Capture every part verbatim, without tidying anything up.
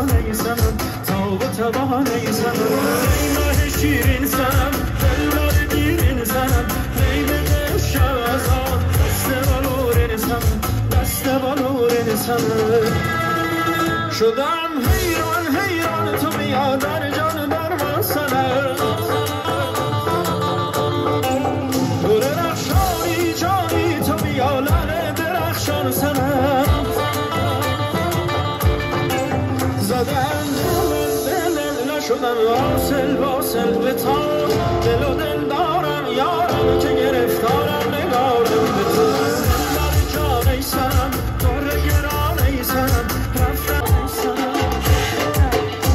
بهانه سنم تا به توانه سنم ای ماه شیرین سنم دلبر دیرین سنم ای بده شب از آن دست بالورین سنم دست بالورین سنم شدم حیران حیران تو بیا در جان در من سنم درخشانی جانی تو بیا لر درخشان سنم شدم واصل واصل به تا دل و دل دارم یارم که گرفتارم نگارم به تو دلبر جان ای سنم دور گران ای سنم رفتم ای سنم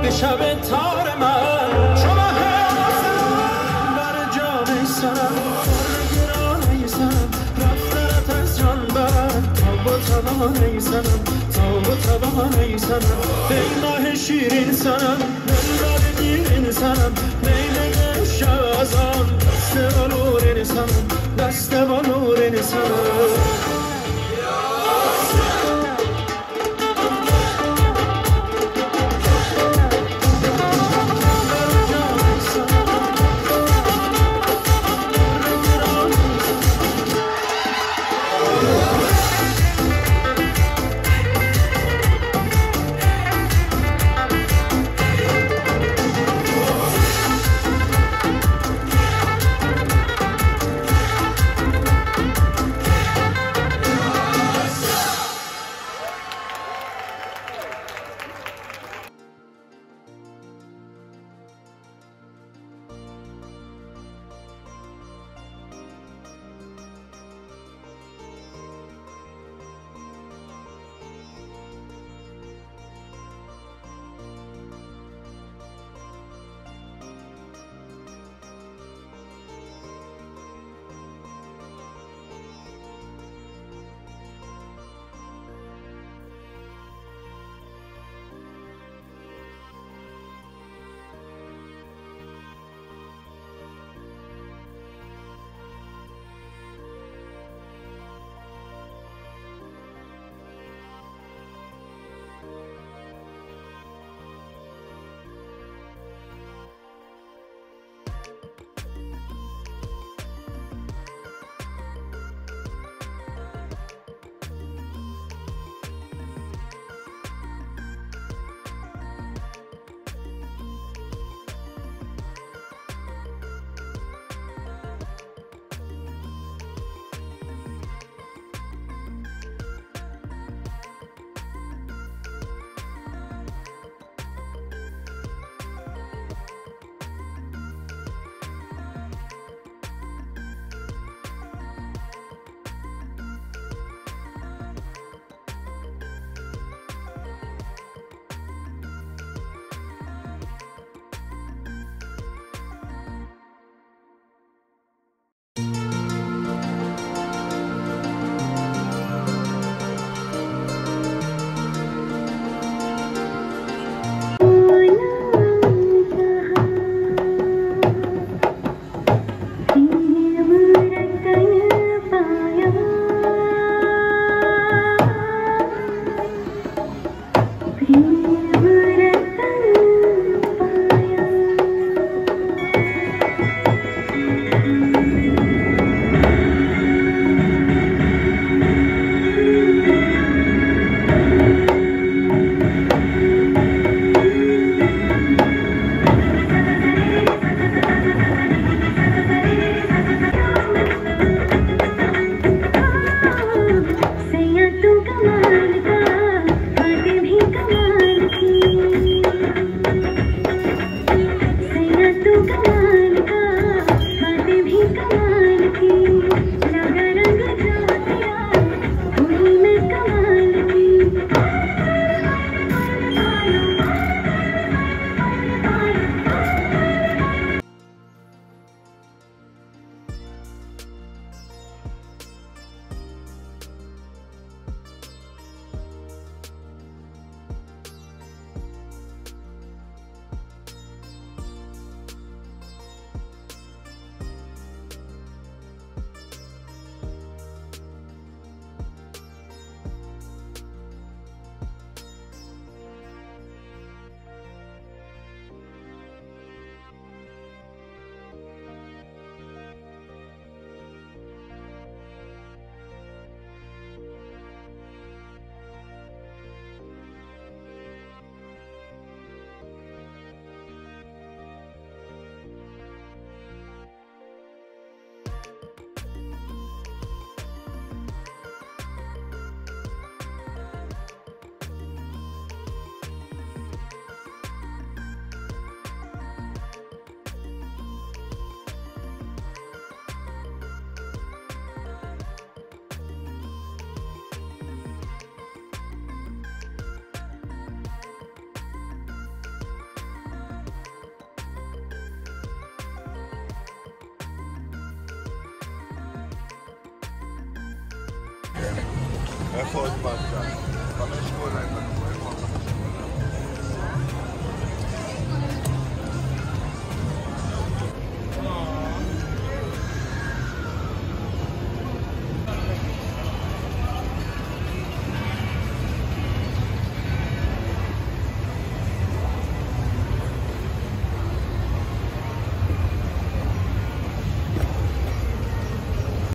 به شب تار من شما بر جان سنم پر گران سنم رفترت از جان برم تا و توانه سنم تا و توانه سنم ای ماه شیرین سنم دلبر دیرین سنم میل شب از آن دست بالورین سنم دست بالورین سنم Erfolg macht das.